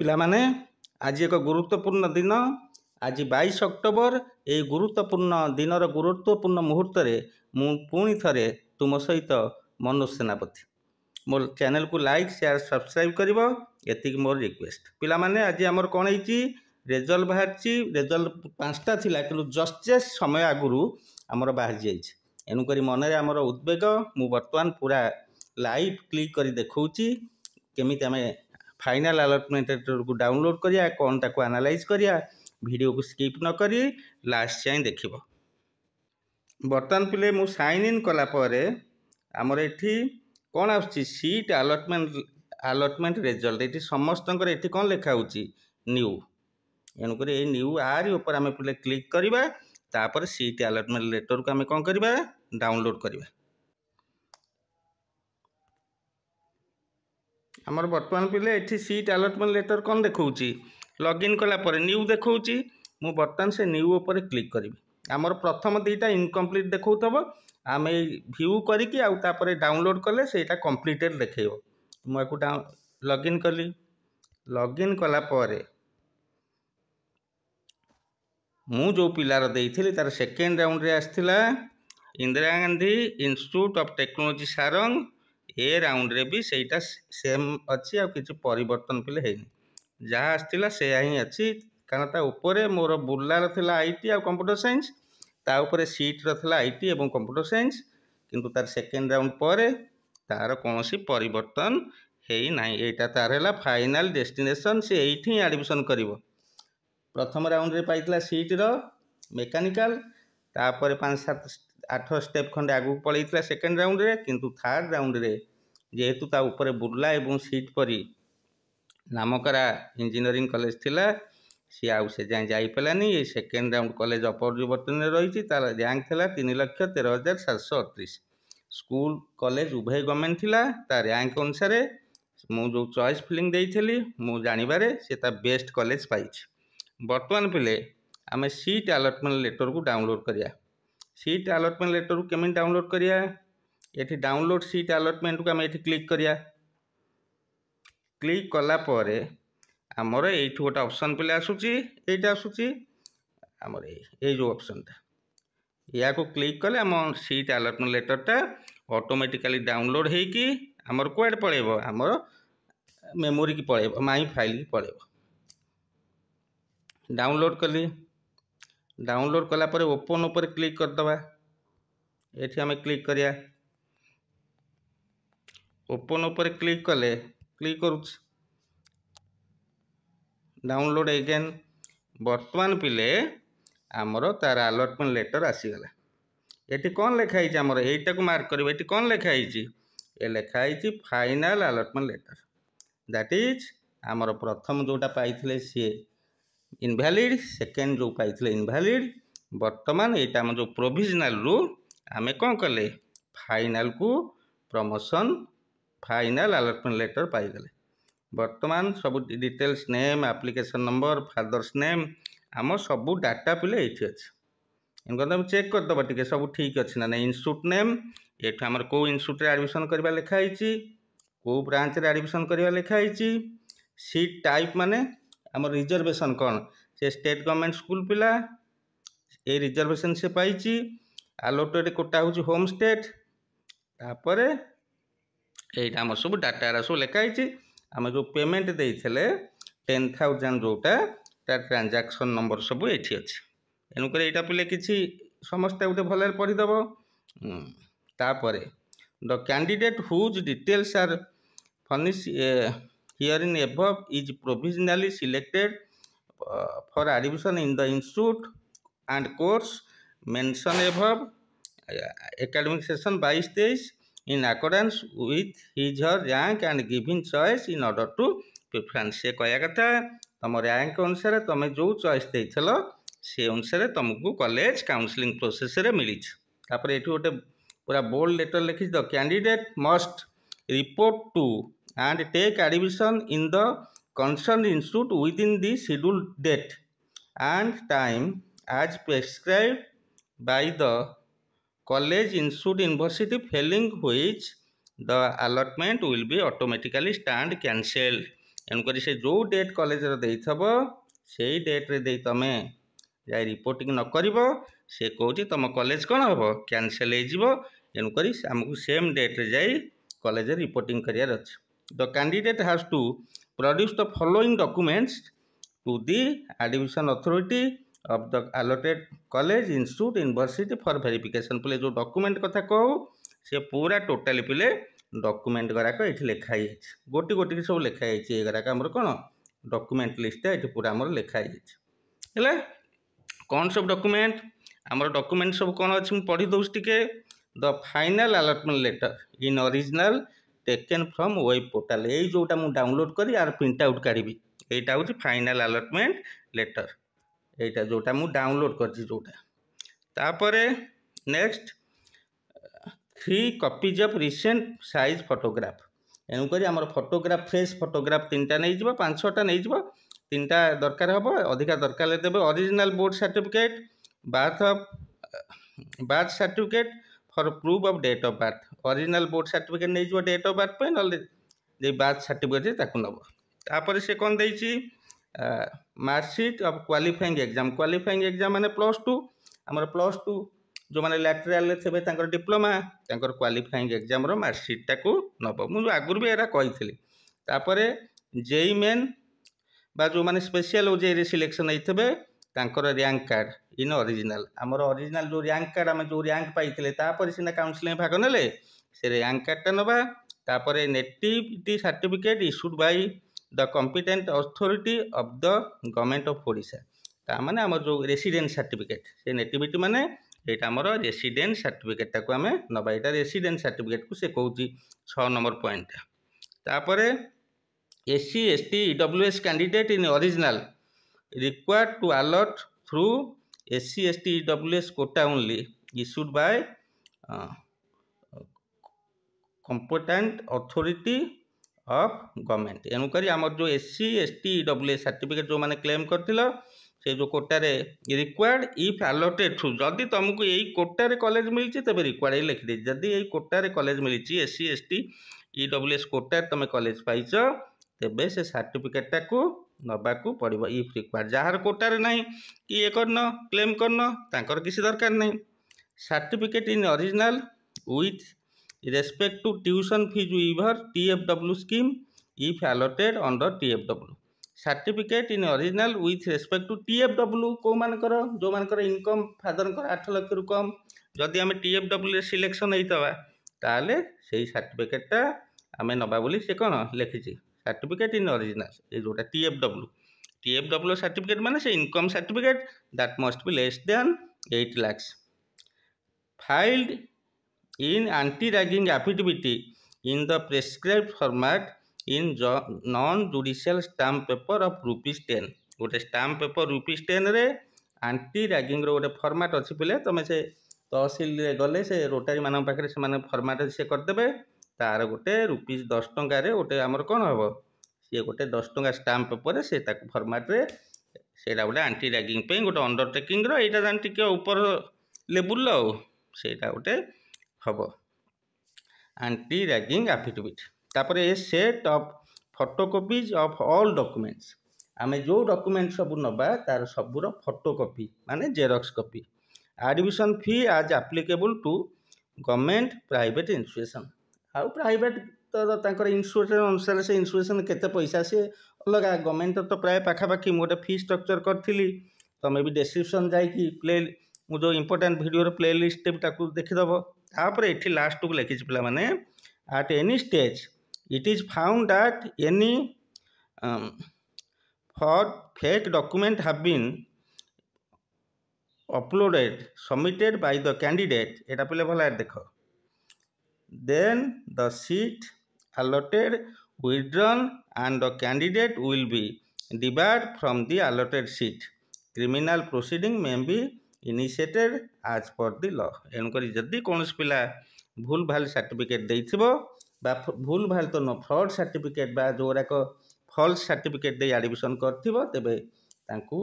ପିଲାମାନେ ଆଜି ଏକ ଗୁରୁତ୍ୱପୂର୍ଣ୍ଣ ଦିନ। ଆଜି 22 ଅକ୍ଟୋବର। ଏହି ଗୁରୁତ୍ୱପୂର୍ଣ୍ଣ ଦିନର ଗୁରୁତ୍ୱପୂର୍ଣ୍ଣ ମୁହୂର୍ତ୍ତରେ ମୁଁ ପୁଣି ଥରେ ତୁମ ସହିତ ମନୋଜ ସେନାପତି। ମୋ ଚ୍ୟାନେଲକୁ ଲାଇକ୍ ସେୟାର ସବସ୍କ୍ରାଇବ୍ କରିବ, ଏତିକି ମୋର ରିକ୍ୱେଷ୍ଟ। ପିଲାମାନେ ଆଜି ଆମର କ'ଣ ହେଇଛି, ରେଜଲ୍ଟ ବାହାରିଛି। ରେଜଲ୍ଟ 5ଟା ଥିଲା, କିନ୍ତୁ ଜଷ୍ଟିସ୍ ସମୟ ଆଗରୁ ଆମର ବାହାରି ଯାଇଛି। ଏଣୁକରି ମନରେ ଆମର ଉଦ୍ବେଗ। ମୁଁ ବର୍ତ୍ତମାନ ପୁରା ଲାଇଭ୍ କ୍ଲିକ୍ କରି ଦେଖାଉଛି କେମିତି ଆମେ फाइनल अलॉटमेंट को डाउनलोड करिया, कौन ताको एनालाइज करिया। वीडियो को स्किप न करी लास्ट जाए देखिबो। बर्तन पिले मु साइन इन कला परे हमर एठी कोन आछि सीट अलॉटमेंट रिजल्ट। एठी समस्तनकर एठी कोन लेखा होछि न्यू। एनु करे ए न्यू आर ऊपर हमें पिले क्लिक करिबा, तापर सीट अलॉटमेंट लेटर को हमें कोन करिबा डाउनलोड करिबा। हमर बर्तमान पिले एठी सीट अलॉटमेंट लेटर कौन देखौछि, लॉगिन कला पर न्यू देखौछि। मु बर्तमान से न्यू ऊपर क्लिक करबी। हमर प्रथम दीटा इनकम्प्लीट देखौतबो, आमे व्यू करिकि आउ तापर डाउनलोड कले सेटा कंप्लीटेड देखैबो। मु आकु लॉगिन कली। लॉगिन कला पर मु जो पिलार देइथिली तार सेकेंड राउंड रे आस्थिला Indira Gandhi institute of technology Sarang. ए राउंड रे भी सेटा सेम अच्छी आ किछि परिवर्तन पिले हेनी, जहाँ आस्थिला से ही अच्छी। कारण ता ऊपर मोर बुल्लार थिला आईटी आ कंप्यूटर साइंस, ता ऊपर सीट रथला आईटी एवं कंप्यूटर साइंस, किंतु तार सेकेंड राउंड पर तार कोनोसी परिवर्तन हेई नाही। एटा तार हैला फाइनल डेस्टिनेशन, से एठी एडमिशन करिवो। प्रथम राउंड रे पाइतला सीट रो मेकानिकल, तापर 5-7-8 स्टेप खंडे आगु पलैतला सेकेंड राउंड रे, किंतु थर्ड राउंड रे जेहेतु ता ऊपर बुर्ला एवं सीट परी नामकरा इंजीनियरिंग कॉलेज थिला, सी आउ से जाय जाई पलानी। ये सेकेंड राउंड कॉलेज अपरिवर्तन रही थी। तार रैंक थिला 3,13,738। स्कूल कॉलेज उभय गवर्नमेंट थिला। तार रैंक अनुसार मु जो चॉइस फिलिंग देइथिली मु जानिबारे से ता बेस्ट कॉलेज पाइछि। वर्तमान पिले आमे सीट अलॉटमेंट लेटर को डाउनलोड करिया। सीट अलॉटमेंट लेटर को केमन डाउनलोड करिया, एठी डाउनलोड सीट अलॉटमेंट को आमे एठी क्लिक करिया। क्लिक कला परे हमर एठी गोटा ऑप्शन पिले आसुची, एटा आसुची हमर ए जो ऑप्शन था, या को क्लिक कले हम सीट अलॉटमेंट लेटर ता ऑटोमेटिकली डाउनलोड हे कि हमर कोड पळेबो, हमर मेमोरी की पळेबो, माई फाइल की पळेबो। डाउनलोड कली। डाउनलोड कला पर ओपन ऊपर क्लिक कर दबा। एठी हमें क्लिक करिया। ओपन ऊपर क्लिक कले क्लिक करू डाउनलोड एगेन। वर्तमान पिले आमर तार अलॉटमेंट लेटर आसीगला। एठी कौन लिखाई छि हमर, एटा को मार्क करबे। एठी कौन लिखाई छि, ए लिखाई छि final allotment letter. That is आमर प्रथम जोटा पाइथिले सी इनवैलिड, सेकेंड जो पाइथिले इनवैलिड। वर्तमान एटा हम जो प्रोविजनल रु आमे कौन कले फाइनल को प्रमोशन फाइनल अलॉटमेंट लेटर पाई गले। वर्तमान सब details name, application number, father's name, आम सब डाटा पिले ये अच्छे। चेक करदे टे सब ठीक अच्छे ना। इंस्टिट्यूट नेम ये आम कौ इंस्टिट्यूट एडमिशन करवा लिखाई, कौ ब्रांच एडमिशन करवा लिखाई। सीट टाइप माने आम रिजर्वेशन कौन, से स्टेट गवर्नमेंट स्कूल पिला, ए रिजर्वेशन से पाई। आलोटेड कोटा हूँ होम स्टेट। तापर यहाँ आम सब डाटा सब लिखाई। आम जो पेमेंट देते 10,000 जोटा तार ट्रांजाक्शन नंबर सब ये अच्छे। एणुक यहाँ पिले कि समस्ते गोटे भले पढ़ीदेव। तापर the candidate whose details are furnish here in above is provisionally selected for admission in the institute and course mentioned above academic session 22-23 in accordance with his her rank and given choice in order to preference। से कहया कथा तुम rank अनुसार तुम जो choice देल से अनुसार तुमको कॉलेज काउंसलिंग प्रोसेस रे मिली। तापर एठी गोटे पूरा बोल्ड लेटर लिखि the candidate must report to and take admission in the concerned institute within the scheduled date and time as prescribed by the college, institute, university, failing which the allotment will be automatically stand cancelled। तेणुक से जो date college से डेट्रे दे तुम जा reporting न कर सी कौच तुम college कौन हे कैनसल हो तेणुक आमको सेम डेट्रे जा कलेज रिपोर्टिंग करार अच्छे। The candidate has to produce the following documents to the admission authority of the allotted college institute university for verification. पे जो डॉक्यूमेंट कथा कहू से पूरा टोटाली पे डॉक्यूमेंट गुराक ये लिखाई गोटी गोटी सब लिखाई ये गुराक आम कौन डॉक्यूमेंट लिस्ट ये पूरा आम लिखाई है कौन सब डॉक्यूमेंट आमर डॉक्यूमेंट सब कौन अच्छे पढ़ी दूस टे। The final allotment letter in original taken from web portal यही जोटा मुझे डाउनलोड कर यार प्रिंट आउट काढ़ी यहाँ हूँ फाइनल अलॉटमेंट लेटर यहाँ जोटा मुझे डाउनलोड कर। Next three copies of recent size photograph एणुक आम फोटोग्राफ फ्रेश फोटोग्राफ तीन टा नहीं पाँच छटा नहीं तीन टा दरकार हम अधिका दरकार देवे original board certificate birth certificate for proof of date of birth original board certificate नहीं डेट ऑफ बर्थ ना बर्थ सर्टिफिकेट नब तापर से कौन दे मार्कशीट ऑफ क्वालिफाइंग एग्जाम मैंने प्लस टू जो मैंने लैटरल थे डिप्लोमा क्वालिफाइंग एग्जाम मार्कशीट टाक नब मुझे आगुरी भी यहाँ कही तापर जेई मेन बा जो मैंने स्पेशल ओजे रे सिलेक्शन होते रैंक कार्ड इन ओरिजिनल आमर ओरिजिनल जो रैंक कार्ड आम जो रैंक पाई तापर सीना काउंसलिंग भाग ने से रैंक कार्डटा नवा तापर nativity certificate issued by the competent authority of the government of Odisha ताने आम जो रेसिडेंट सर्टिफिकेट से नेटिविटी माने यहाँ आम रेसिडेंट सर्टिफिकेट टाक आम नवा यहाँ रेसिडेंट सर्टिफिकेट को से कहूँ 6 नंबर पॉइंट। तापर SC ST EWS candidate in original required to allot through SC ST EWS quota only issued by competent authority of government एणुक आम जो एससी एसटी ईडब्ल्यूएस सर्टिफिकेट जो मैंने क्लेम करथिलो से जो कोटारे रिक्वायर्ड इफ अलॉटेड थ्रू जदि तुमको यही कोटारे कॉलेज मिली तेज रिक्वायर्ड ही लिखिदे जदि यही कोटारे कॉलेज मिली एससी एसटी ईडब्ल्यूएस कोटारे तुम कॉलेज पाइछ तेबे से सर्टिफिकेट टाक नवाकू पड़ो इफ रिक्वायर जार कोटारे ना कि ये करन क्लेम करन तांकर किसी दरकार ना। Certificate in original with respect to tuition fees waiver TFW scheme if allotted under TFW certificate in original with respect to TFW को मानकर जो मानकर इनकम फादर 8 लाख कम जदि आम टीएफडब्ल्यू सिलेक्शन होता ताले सही सर्टिफिकेटा आम नवा बोली से कौन लिखी सर्टिफिकेट इन ओरिजिनल ये जोटा टीएफडब्ल्यू सर्टिफिकेट माने से income certificate that must be less than 8 lakh filed in anti ragging affidavit in the prescribe format in non judicial stamp paper of ₹10 गोटे स्टाम्प पेपर ₹10 रे एंटी रैगिंग रो गोटे format अच्छी पे तुम से तहसिल गले से रोटारी मान पाखे से फॉर्मेट से करदेबे तार गोटे ₹10 गोटे आमर कौन हे सी गोटे ₹10 स्टाम्प पेपर से फर्माट्रे से गोटे आंटी रैगिंग गोटे अंडरटेकिंग यहाँ जान टी ऊपर लेवल से गोटे हम आंटी रैगिंग एफिडेविट। तापर a set of photocopies of all documents आम जो डॉक्यूमेंट सब नवा तार सबूर फोटोकॉपी माने xerox copy. Admission fee as applicable to government private institution आउ प्राइवेट तो इंस्टीट्यूशन अनुसार से इंस्टीट्यूशन केते पैसा से अलग गवर्नमेंट तो प्राय पाखापाखी मुझे फी स्ट्रक्चर करी तुम भी डिस्क्रिप्शन जाकि प्ले मु जो इंपोर्टेंट भिडियोर प्ले लिस्ट देखीदेव तापर ये लास्ट को लिखी पे मैंने at any stage it is found that any for fake document have been uploaded submitted by the candidate एटा पे भल देख then the seat allotted withdrawn and the candidate will be debarred from the allotted seat criminal proceeding may be initiated as per the law एणुकर जदि कौन पिला भूल भाल certificate देथिबो बा भूल भाल तो न फ्रॉड सर्टिफिकेट बा जोरा को फॉल्स सर्टिफिकेट दे एडमिशन करथिबो तेबे तांकू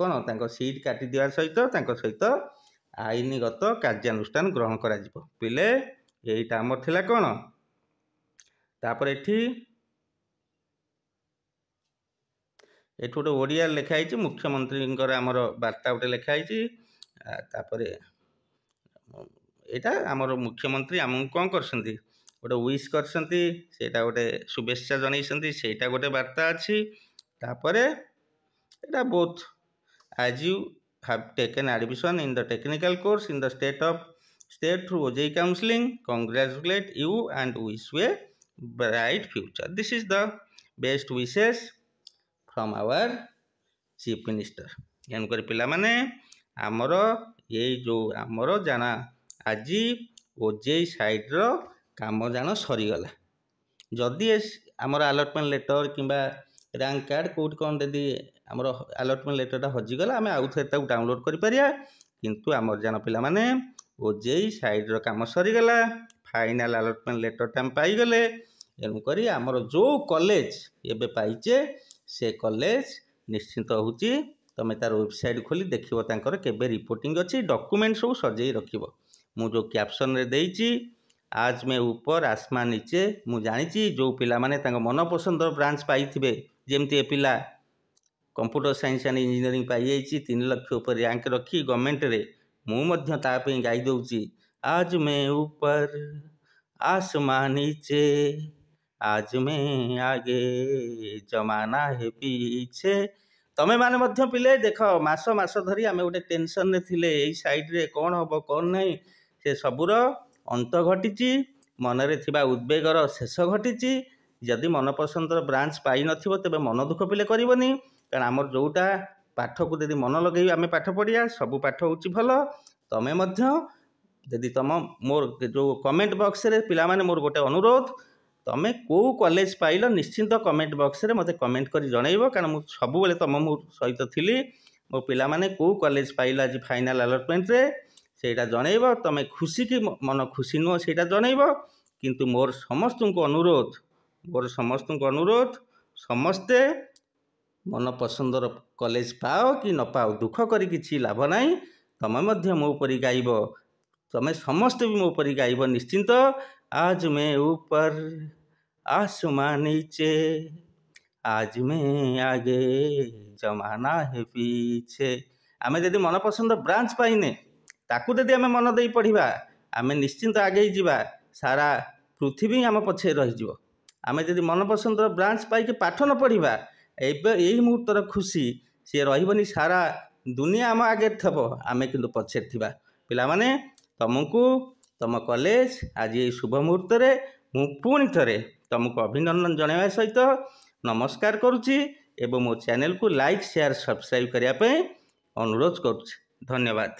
कोन तांको सीट काटी दिया सहित तांको सहित आईनगत कार्यानुष्ठान ग्रहण करा जिवो पिले यही आमर थिला कौन। तापर एठी ये गोटे ओडिया लिखाई मुख्यमंत्री आमर बार्ता गोटे लिखाई यहाँ आम मुख्यमंत्री आमको कौन करते गोटे विश करटा गोटे शुभेच्छा जनईं सेटा गोटे बार्ता अच्छी तापर एटा both as you have taken admission in the technical course in the state of state through OJEE counseling, congratulate you and wish you a bright future. This is the best wishes from our chief minister. यान कर पिला माने आमरो ये जो आमरो जाना आज OJEE side रो काम जाना सरीगला जदि आमर अलॉटमेंट लेटर किंबा रैंक कार्ड कोड कौन दे आमर अलॉटमेंट लेटर हजिगला आम आउ थे डाउनलोड करिपरिया किंतु आमर जाना पिला माने OJEE साइड रो काम सरीगला फाइनाल अलॉटमेंट लेटर टाइम पाईगले एणुक आमर जो कॉलेज एबे पाइचे से कॉलेज निश्चिंत होची तमे तार वेबसाइट खोली देखिबो तांकर केबे रिपोर्टिंग अछि डॉक्यूमेंट सब सजेई रखिबो मु जो कैप्शन रे देइची आज मैं ऊपर आसमान नीचे मु जानिची जो पिला माने तांग मनपसंद ब्रांच पाइथिबे जेमति ए पिला कंप्यूटर साइंस एंड इंजीनियरिंग पाइ जाइची 3 लाख ऊपर रैंक रखी गवर्नमेंट रे मुझे तापी गाई दूची आज मैं ऊपर आसमान नीचे आज मैं आगे जमाना है पीछे तमें माने मध्य पिले देख मास मास धरी आम गोटे टेनसन रे थिले एई साइड रे कौन हम कौन नहीं से सबूर अंत घटी मनरे थिबा उद्वेगर शेष घटी जदि मनपसंदर ब्रांच पाई नथिबो तबे मन दुख पिले करबनी कारण आमर जोटा पाठ को जब मन लगे आम पाठ पढ़िया सब पाठ हूँ भल तमें जदि तुम मोर जो कमेंट बॉक्स रे पिला माने मोर गोटे अनुरोध तमें कौ कॉलेज पाइल निश्चिंत कमेंट बॉक्स रे मते कमेंट कर जनइबो कारण मु सब बेले तुम मो सहित थिली मो पिला माने कौ कॉलेज पाइल आज फाइनाल अलॉटमेंट रे सेटा जनइबो तमें खुशी की मन खुशी नुह सेटा जनइबो किंतु मोर समस्त अनुरोध समस्ते मन पसंदर कॉलेज पाओ कि न पाओ दुख करी किछि लाभ नहीं तमे मध्य मो उपरि गाइबो तमे समस्ते भी मो उपरि गाइबो निश्चिंत आज मैं ऊपर आसमान नीचे आज मैं आगे जमाना है पीछे आमे यदि मन पसंद ब्रांच पाइने ताकू यदि आमे मन देई पढ़िबा आमे निश्चिंत आगे जीवा सारा पृथ्वी आम पछे रहि जीवो आमे यदि मन पसंदर ब्रांच पाई के पाठ न पढ़िबा यही मुहूर्तर खुशी सी रही सारा दुनिया आम आगे थब आम कि पछे थी पाने तुमको तुम कॉलेज आज ये शुभ मुहूर्त में पुणी थे तुमको अभिनंदन जनवा सहित नमस्कार करुच्ची एवं मो चैनल को लाइक शेयर सब्सक्राइब करने अनुरोध करुँच धन्यवाद।